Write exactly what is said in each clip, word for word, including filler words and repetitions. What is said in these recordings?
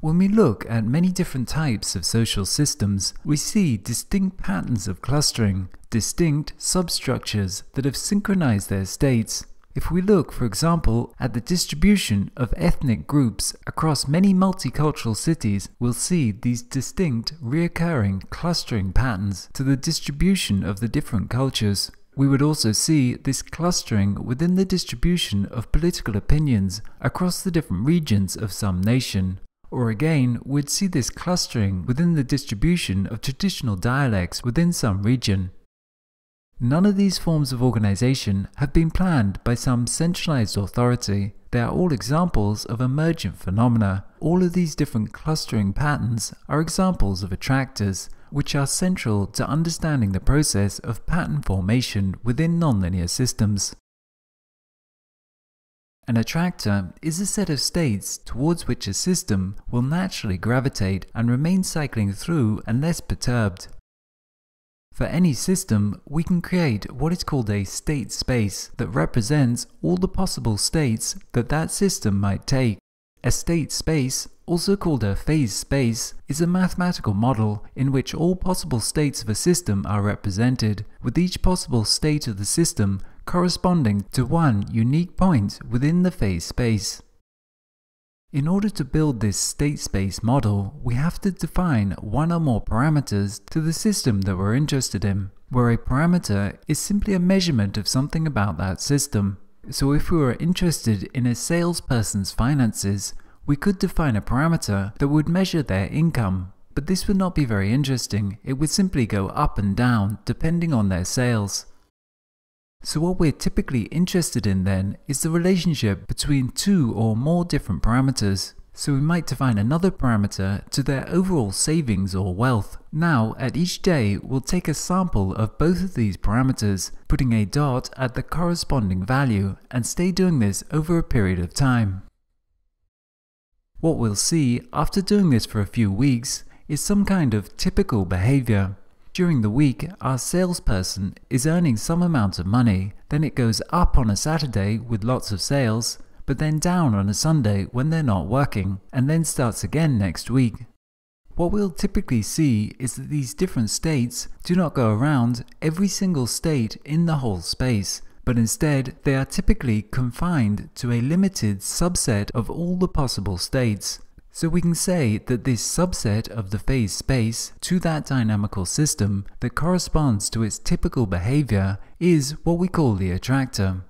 When we look at many different types of social systems, we see distinct patterns of clustering, distinct substructures that have synchronized their states. If we look, for example, at the distribution of ethnic groups across many multicultural cities, we'll see these distinct, reoccurring clustering patterns to the distribution of the different cultures. We would also see this clustering within the distribution of political opinions across the different regions of some nation. Or again, we'd see this clustering within the distribution of traditional dialects within some region. None of these forms of organization have been planned by some centralized authority. They are all examples of emergent phenomena. All of these different clustering patterns are examples of attractors, which are central to understanding the process of pattern formation within nonlinear systems. An attractor is a set of states towards which a system will naturally gravitate and remain cycling through unless perturbed. For any system, we can create what is called a state space that represents all the possible states that that system might take. A state space, also called a phase space, is a mathematical model in which all possible states of a system are represented, with each possible state of the system corresponding to one unique point within the phase space. In order to build this state space model, we have to define one or more parameters to the system that we're interested in, where a parameter is simply a measurement of something about that system. So if we were interested in a salesperson's finances, we could define a parameter that would measure their income, but this would not be very interesting. It would simply go up and down depending on their sales. So what we're typically interested in then is the relationship between two or more different parameters. So we might define another parameter to their overall savings or wealth. Now, at each day, we'll take a sample of both of these parameters, putting a dot at the corresponding value, and stay doing this over a period of time. What we'll see after doing this for a few weeks is some kind of typical behavior. During the week, our salesperson is earning some amount of money, then it goes up on a Saturday with lots of sales, but then down on a Sunday when they're not working, and then starts again next week. What we'll typically see is that these different states do not go around every single state in the whole space, but instead they are typically confined to a limited subset of all the possible states. So we can say that this subset of the phase space to that dynamical system that corresponds to its typical behavior is what we call the attractor.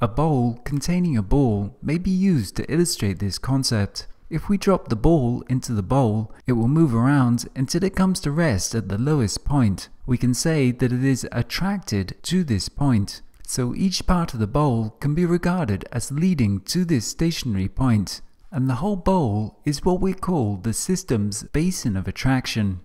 A bowl containing a ball may be used to illustrate this concept. If we drop the ball into the bowl, it will move around until it comes to rest at the lowest point. We can say that it is attracted to this point. So each part of the bowl can be regarded as leading to this stationary point, and the whole bowl is what we call the system's basin of attraction.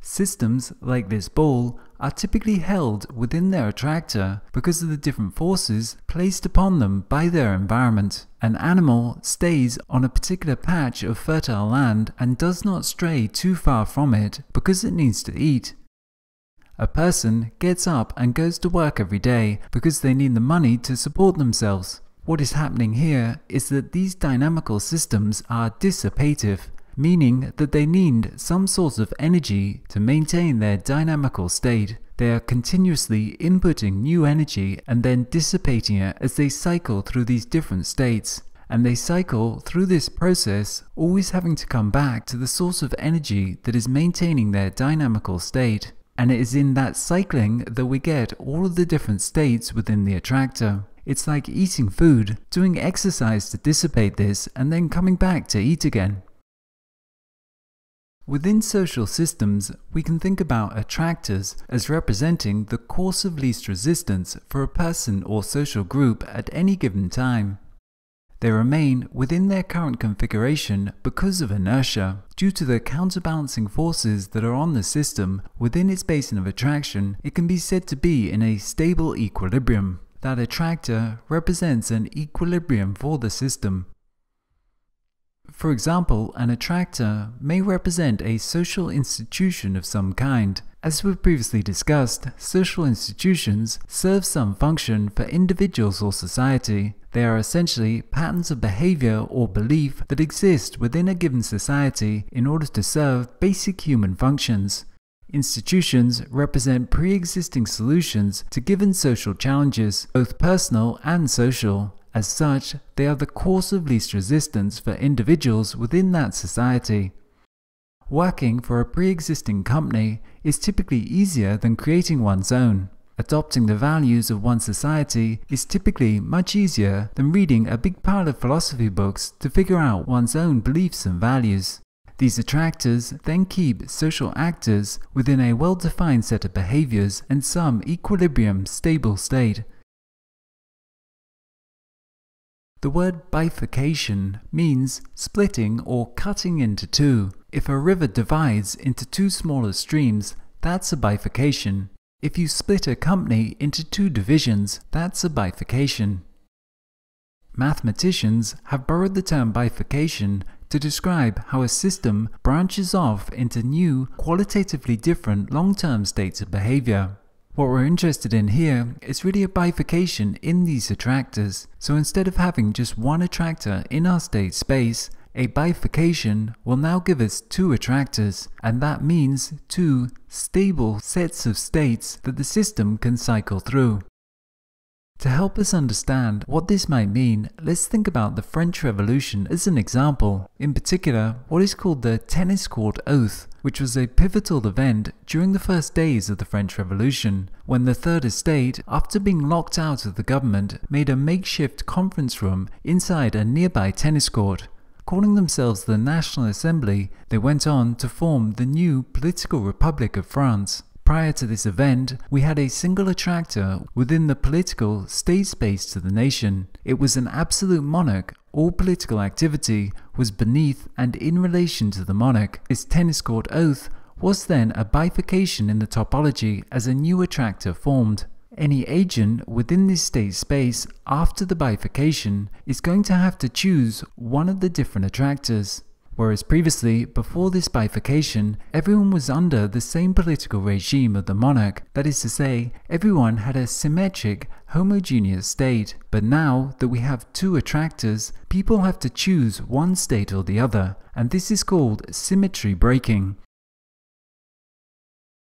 Systems like this bowl are typically held within their attractor because of the different forces placed upon them by their environment. An animal stays on a particular patch of fertile land and does not stray too far from it because it needs to eat. A person gets up and goes to work every day because they need the money to support themselves. What is happening here is that these dynamical systems are dissipative, meaning that they need some source of energy to maintain their dynamical state. They are continuously inputting new energy and then dissipating it as they cycle through these different states. And they cycle through this process, always having to come back to the source of energy that is maintaining their dynamical state. And it is in that cycling that we get all of the different states within the attractor. It's like eating food, doing exercise to dissipate this, and then coming back to eat again. Within social systems, we can think about attractors as representing the course of least resistance for a person or social group at any given time. They remain within their current configuration because of inertia, due to the counterbalancing forces that are on the system within its basin of attraction. It can be said to be in a stable equilibrium. That attractor represents an equilibrium for the system. For example, an attractor may represent a social institution of some kind, As we previously discussed, social institutions serve some function for individuals or society. They are essentially patterns of behavior or belief that exist within a given society in order to serve basic human functions. Institutions represent pre-existing solutions to given social challenges, both personal and social. As such, they are the course of least resistance for individuals within that society. Working for a pre-existing company is typically easier than creating one's own. Adopting the values of one society is typically much easier than reading a big pile of philosophy books to figure out one's own beliefs and values. These attractors then keep social actors within a well-defined set of behaviors and some equilibrium stable state. The word bifurcation means splitting or cutting into two. If a river divides into two smaller streams, that's a bifurcation. If you split a company into two divisions, that's a bifurcation. Mathematicians have borrowed the term bifurcation to describe how a system branches off into new, qualitatively different long-term states of behavior. What we're interested in here is really a bifurcation in these attractors. So instead of having just one attractor in our state space, a bifurcation will now give us two attractors, and that means two stable sets of states that the system can cycle through. To help us understand what this might mean, let's think about the French Revolution as an example, in particular what is called the Tennis Court Oath, which was a pivotal event during the first days of the French Revolution, when the Third Estate, after being locked out of the government, made a makeshift conference room inside a nearby tennis court. Calling themselves the National Assembly, they went on to form the new Political Republic of France. Prior to this event, we had a single attractor within the political state space to the nation. It was an absolute monarch. All political activity was beneath and in relation to the monarch. This tennis court oath was then a bifurcation in the topology as a new attractor formed. Any agent within this state space after the bifurcation is going to have to choose one of the different attractors. Whereas previously, before this bifurcation, everyone was under the same political regime of the monarch, that is to say, everyone had a symmetric, homogeneous state. But now that we have two attractors, people have to choose one state or the other, and this is called symmetry breaking.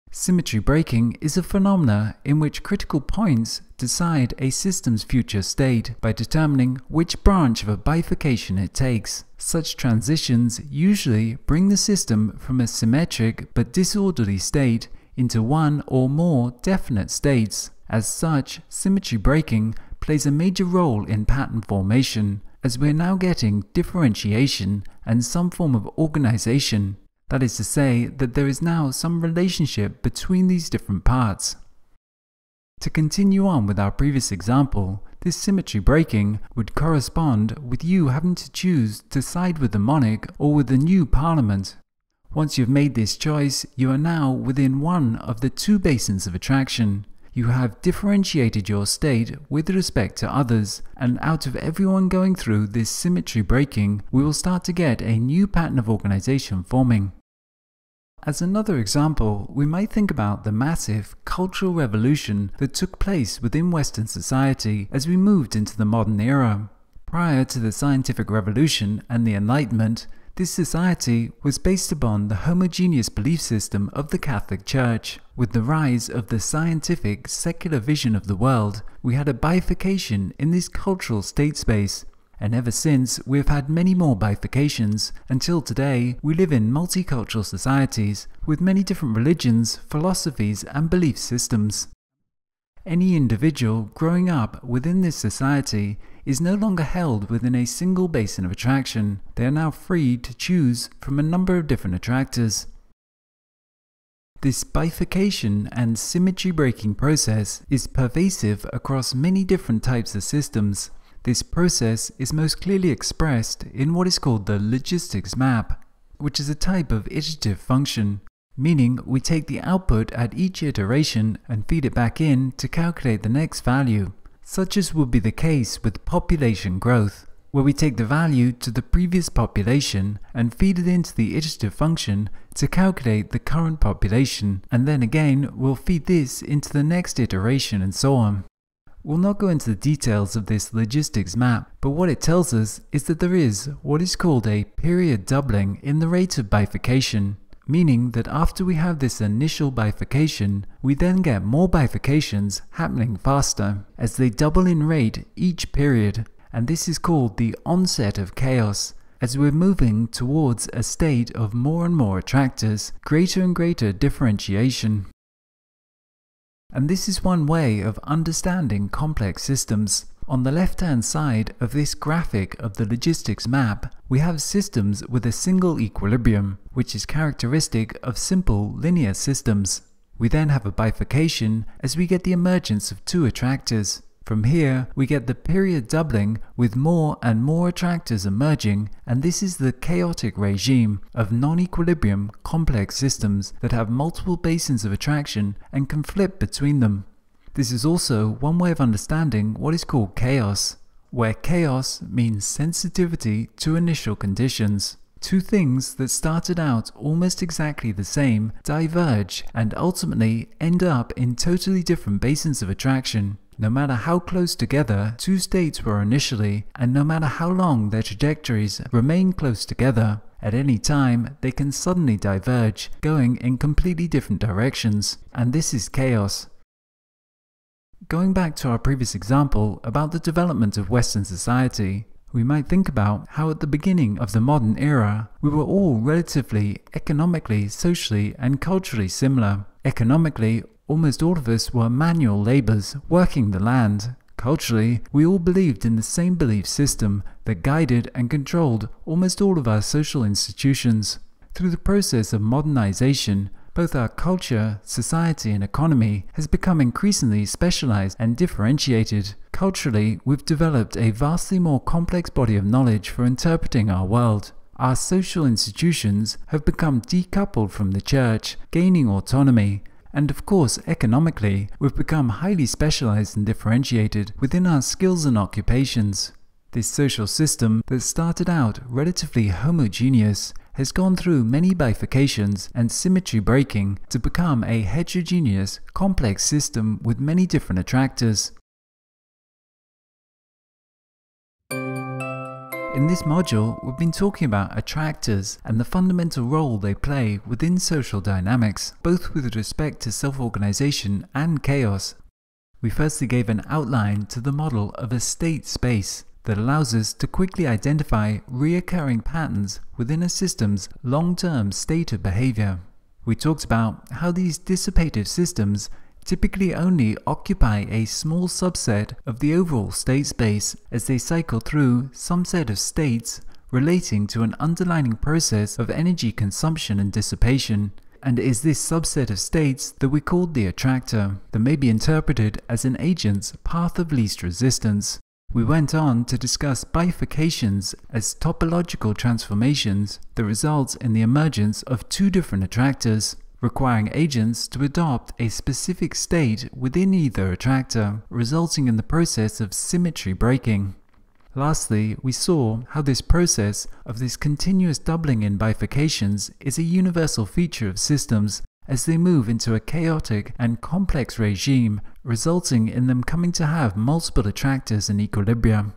Symmetry breaking is a phenomenon in which critical points decide a system's future state by determining which branch of a bifurcation it takes. Such transitions usually bring the system from a symmetric but disorderly state into one or more definite states. As such, symmetry breaking plays a major role in pattern formation, as we're now getting differentiation and some form of organization. That is to say that there is now some relationship between these different parts. To continue on with our previous example, this symmetry breaking would correspond with you having to choose to side with the monarch or with the new parliament. Once you've made this choice, you are now within one of the two basins of attraction. You have differentiated your state with respect to others, and out of everyone going through this symmetry breaking, we will start to get a new pattern of organization forming. As another example, we might think about the massive cultural revolution that took place within Western society as we moved into the modern era. Prior to the scientific revolution and the Enlightenment, this society was based upon the homogeneous belief system of the Catholic Church. With the rise of the scientific, secular vision of the world, we had a bifurcation in this cultural state space. And ever since, we have had many more bifurcations, until today we live in multicultural societies with many different religions, philosophies and belief systems. Any individual growing up within this society is no longer held within a single basin of attraction. They are now free to choose from a number of different attractors. This bifurcation and symmetry breaking process is pervasive across many different types of systems. This process is most clearly expressed in what is called the logistics map, which is a type of iterative function, meaning we take the output at each iteration and feed it back in to calculate the next value. Such as would be the case with population growth, where we take the value to the previous population and feed it into the iterative function to calculate the current population, and then again we'll feed this into the next iteration and so on. We'll not go into the details of this logistics map, but what it tells us is that there is what is called a period doubling in the rate of bifurcation, meaning that after we have this initial bifurcation, we then get more bifurcations happening faster, as they double in rate each period, and this is called the onset of chaos, as we're moving towards a state of more and more attractors, greater and greater differentiation. And this is one way of understanding complex systems. On the left-hand side of this graphic of the logistics map, we have systems with a single equilibrium, which is characteristic of simple linear systems. We then have a bifurcation as we get the emergence of two attractors. From here, we get the period doubling with more and more attractors emerging, and this is the chaotic regime of non-equilibrium complex systems that have multiple basins of attraction and can flip between them. This is also one way of understanding what is called chaos, where chaos means sensitivity to initial conditions. Two things that started out almost exactly the same diverge and ultimately end up in totally different basins of attraction, no matter how close together two states were initially, and no matter how long their trajectories remain close together. At any time, they can suddenly diverge, going in completely different directions, and this is chaos. Going back to our previous example about the development of Western society, we might think about how at the beginning of the modern era, we were all relatively economically, socially, and culturally similar. Economically, almost all of us were manual laborers working the land. Culturally, we all believed in the same belief system that guided and controlled almost all of our social institutions. Through the process of modernization, both our culture, society, and economy has become increasingly specialized and differentiated. Culturally, we've developed a vastly more complex body of knowledge for interpreting our world. Our social institutions have become decoupled from the church, gaining autonomy. And of course, economically, we've become highly specialized and differentiated within our skills and occupations. This social system that started out relatively homogeneous has gone through many bifurcations and symmetry breaking to become a heterogeneous, complex system with many different attractors. In this module, we've been talking about attractors and the fundamental role they play within social dynamics, both with respect to self-organization and chaos. We firstly gave an outline to the model of a state space that allows us to quickly identify reoccurring patterns within a system's long-term state of behavior. We talked about how these dissipative systems typically only occupy a small subset of the overall state space, as they cycle through some set of states relating to an underlying process of energy consumption and dissipation. And it is this subset of states that we called the attractor, that may be interpreted as an agent's path of least resistance. We went on to discuss bifurcations as topological transformations that result in the emergence of two different attractors, requiring agents to adopt a specific state within either attractor, resulting in the process of symmetry breaking. Lastly, we saw how this process of this continuous doubling in bifurcations is a universal feature of systems as they move into a chaotic and complex regime, resulting in them coming to have multiple attractors and equilibria.